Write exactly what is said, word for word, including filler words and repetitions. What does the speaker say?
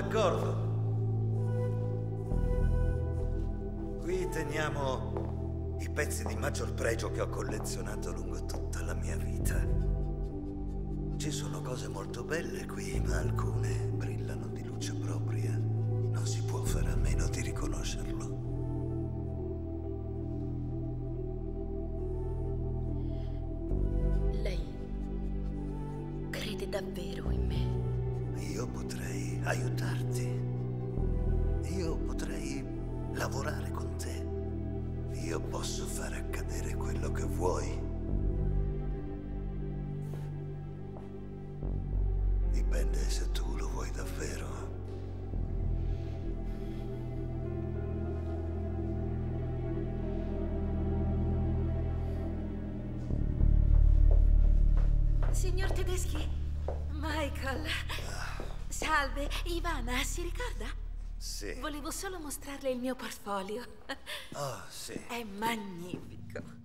d'accordo. Qui teniamo i pezzi di maggior pregio che ho collezionato lungo tutta la mia vita. Ci sono cose molto belle qui, ma alcune brillano di luce propria. Non si può fare a meno di riconoscerlo. Davvero in me. Io potrei aiutarti. Io potrei lavorare con te. Io posso far accadere quello che vuoi. Dipende se tu lo vuoi davvero. Signor Tedeschi. Michael. Salve, Ivana, si ricorda? Sì. Volevo solo mostrarle il mio portfolio. Oh, sì. È magnifico.